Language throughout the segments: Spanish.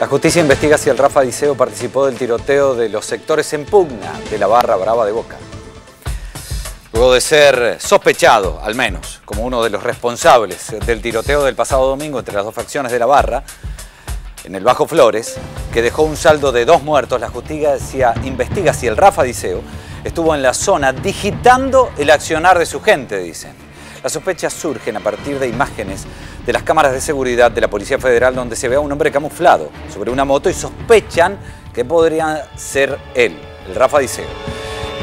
La justicia investiga si el Rafa Di Zeo participó del tiroteo de los sectores en pugna de la Barra Brava de Boca. Luego de ser sospechado, al menos, como uno de los responsables del tiroteo del pasado domingo entre las dos facciones de la Barra, en el Bajo Flores, que dejó un saldo de 2 muertos, la justicia investiga si el Rafa Di Zeo estuvo en la zona digitando el accionar de su gente, dicen. Las sospechas surgen a partir de imágenes de las cámaras de seguridad de la Policía Federal donde se ve a un hombre camuflado sobre una moto y sospechan que podría ser él, el Rafa Di Zeo.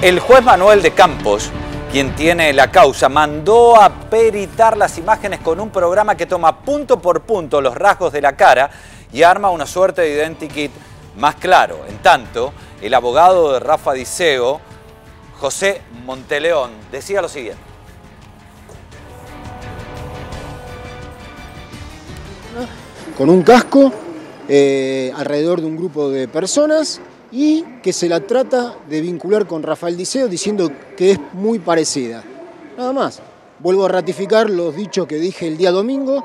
El juez Manuel de Campos, quien tiene la causa, mandó a peritar las imágenes con un programa que toma punto por punto los rasgos de la cara y arma una suerte de identikit más claro. En tanto, el abogado de Rafa Di Zeo, José Monteleón, decía lo siguiente. Con un casco, alrededor de un grupo de personas y que se la trata de vincular con Rafael Di Zeo diciendo que es muy parecida. Nada más, vuelvo a ratificar los dichos que dije el día domingo,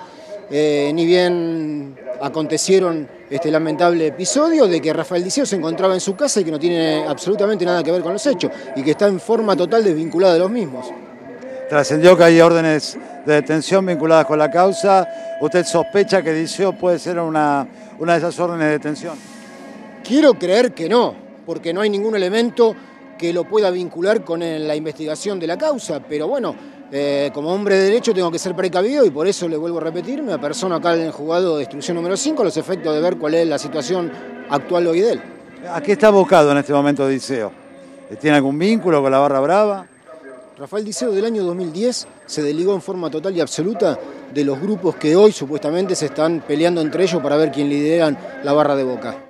ni bien acontecieron este lamentable episodio de que Rafael Di Zeo se encontraba en su casa y que no tiene absolutamente nada que ver con los hechos y que está en forma total desvinculada de los mismos. Trascendió que hay órdenes de detención vinculadas con la causa. ¿Usted sospecha que Di Zeo puede ser una de esas órdenes de detención? Quiero creer que no, porque no hay ningún elemento que lo pueda vincular con la investigación de la causa. Pero bueno, como hombre de derecho tengo que ser precavido y por eso le vuelvo a repetir, me apersono acá en el juzgado de instrucción número 5 a los efectos de ver cuál es la situación actual hoy de él. ¿A qué está abocado en este momento Di Zeo? ¿Tiene algún vínculo con la Barra Brava? Rafael Di Zeo del año 2010 se desligó en forma total y absoluta de los grupos que hoy supuestamente se están peleando entre ellos para ver quién lidera la Barra de Boca.